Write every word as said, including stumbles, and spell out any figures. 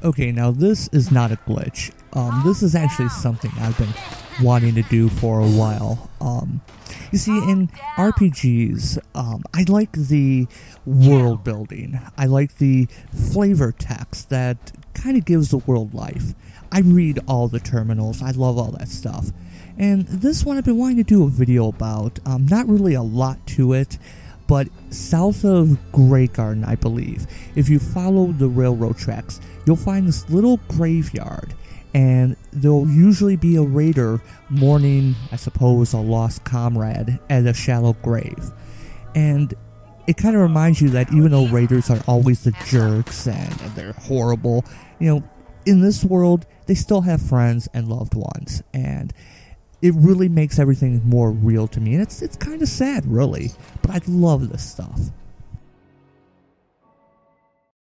Okay, now this is not a glitch. Um, this is actually something I've been wanting to do for a while. Um, you see, in R P Gs, um, I like the world building. I like the flavor text that kind of gives the world life. I read all the terminals. I love all that stuff. And this one I've been wanting to do a video about. Um, not really a lot to it, but south of Grey Garden, I believe, if you follow the railroad tracks, you'll find this little graveyard, and there'll usually be a raider mourning, I suppose, a lost comrade at a shallow grave. And it kind of reminds you that even though raiders are always the jerks and, and they're horrible, you know, in this world, they still have friends and loved ones, and it really makes everything more real to me, and it's it's kind of sad, really, but I love this stuff.